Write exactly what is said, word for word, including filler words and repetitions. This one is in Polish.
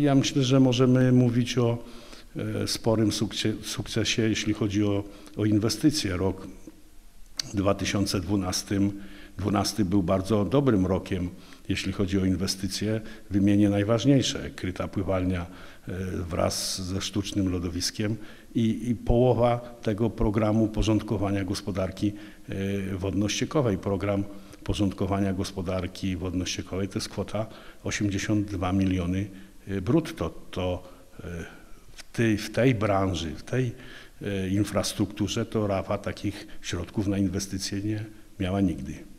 Ja myślę, że możemy mówić o sporym sukcesie, jeśli chodzi o, o inwestycje. Rok dwa tysiące dwunasty był bardzo dobrym rokiem, jeśli chodzi o inwestycje. Wymienię najważniejsze: kryta pływalnia wraz ze sztucznym lodowiskiem i, i połowa tego programu porządkowania gospodarki wodno-ściekowej. Program porządkowania gospodarki wodno-ściekowej to jest kwota osiemdziesiąt dwa miliony brutto. To w tej, w tej branży, w tej infrastrukturze to Rawa takich środków na inwestycje nie miała nigdy.